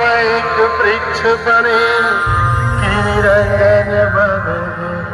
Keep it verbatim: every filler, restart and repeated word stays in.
वृक्ष बने गिरिरंगन बने।